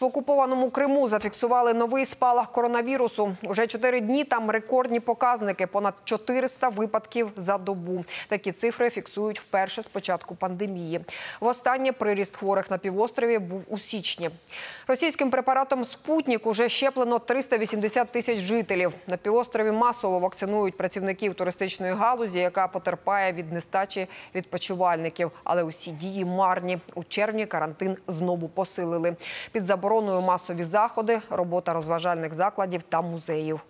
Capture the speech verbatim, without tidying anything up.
В окупованому Криму зафіксували новий спалах коронавірусу. Уже чотири дні там рекордні показники – понад чотириста випадків за добу. Такі цифри фіксують вперше з початку пандемії. Востаннє приріст хворих на півострові був у січні. Російським препаратом «Спутник» уже щеплено триста вісімдесят тисяч жителів. На півострові масово вакцинують працівників туристичної галузі, яка потерпає від нестачі відпочивальників. Але усі дії марні. У червні карантин знову посилили. Під забороною масові заходи, робота розважальних закладів та музеїв.